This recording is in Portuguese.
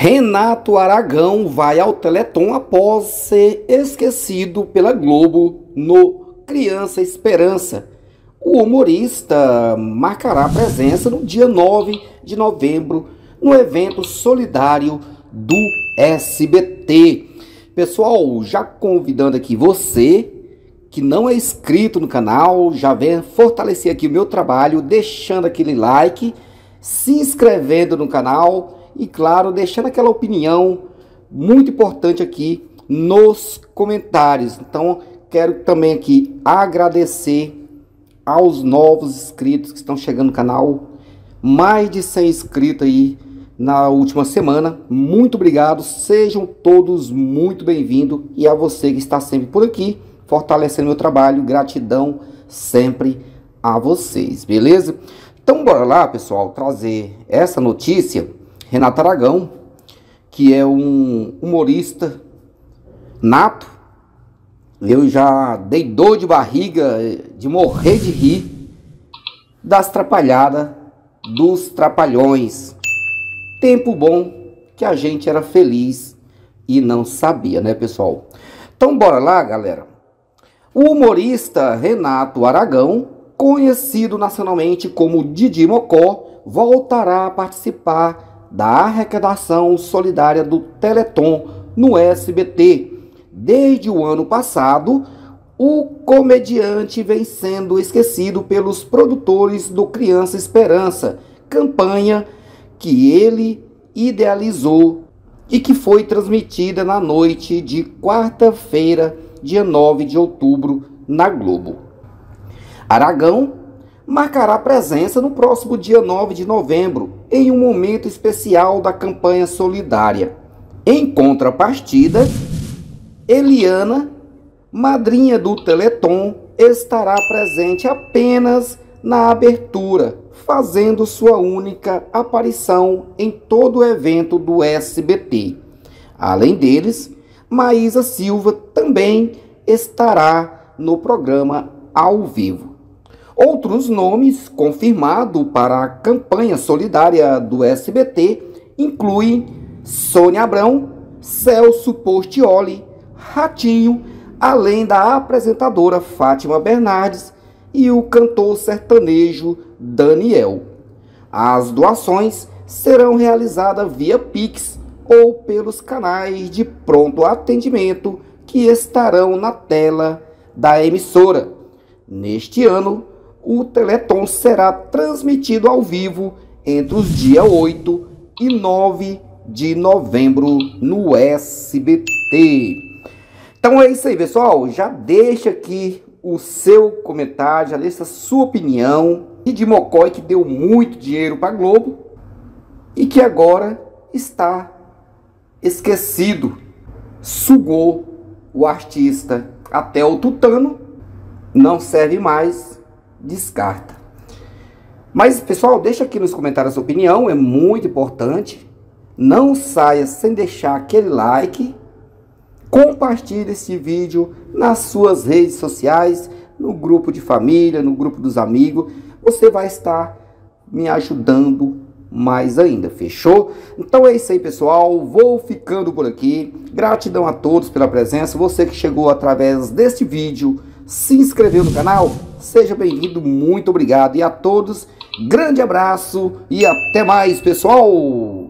Renato Aragão vai ao Teleton após ser esquecido pela Globo no Criança Esperança. O humorista marcará presença no dia 9 de novembro no evento solidário do SBT. Pessoal, já convidando aqui você que não é inscrito no canal, já vem fortalecer aqui o meu trabalho, deixando aquele like, se inscrevendo no canal. E claro, deixando aquela opinião muito importante aqui nos comentários. Então, quero também aqui agradecer aos novos inscritos que estão chegando no canal. Mais de 100 inscritos aí na última semana. Muito obrigado, sejam todos muito bem-vindos. E a você que está sempre por aqui, fortalecendo meu trabalho. Gratidão sempre a vocês, beleza? Então, bora lá, pessoal, trazer essa notícia. Renato Aragão, que é um humorista nato, eu já dei dor de barriga de morrer de rir das trapalhadas dos trapalhões. Tempo bom que a gente era feliz e não sabia, né, pessoal? Então bora lá, galera. O humorista Renato Aragão, conhecido nacionalmente como Didi Mocó, voltará a participar da arrecadação solidária do Teleton no SBT. Desde o ano passado, o comediante vem sendo esquecido pelos produtores do Criança Esperança, campanha que ele idealizou e que foi transmitida na noite de quarta-feira, dia 9 de outubro, na Globo. Aragão marcará presença no próximo dia 9 de novembro, em um momento especial da campanha solidária. Em contrapartida, Eliana, madrinha do Teleton, estará presente apenas na abertura, fazendo sua única aparição em todo o evento do SBT. Além deles, Maísa Silva também estará no programa ao vivo. Outros nomes confirmados para a campanha solidária do SBT incluem Sônia Abrão, Celso Portioli, Ratinho, além da apresentadora Fátima Bernardes e o cantor sertanejo Daniel. As doações serão realizadas via Pix ou pelos canais de pronto atendimento que estarão na tela da emissora. Neste ano, o Teleton será transmitido ao vivo entre os dias 8 e 9 de novembro no SBT. Então é isso aí, pessoal. Já deixa aqui o seu comentário, já deixa a sua opinião. E de Mocó, que deu muito dinheiro para a Globo e que agora está esquecido. Sugou o artista até o tutano, não serve mais. Descarta. Mas, pessoal, deixa aqui nos comentários a sua opinião, é muito importante. Não saia sem deixar aquele like. Compartilhe este vídeo nas suas redes sociais, no grupo de família, no grupo dos amigos. Você vai estar me ajudando mais ainda, fechou? Então é isso aí, pessoal. Vou ficando por aqui. Gratidão a todos pela presença. Você que chegou através deste vídeo, se inscreveu no canal, seja bem-vindo, muito obrigado. E a todos, grande abraço e até mais, pessoal!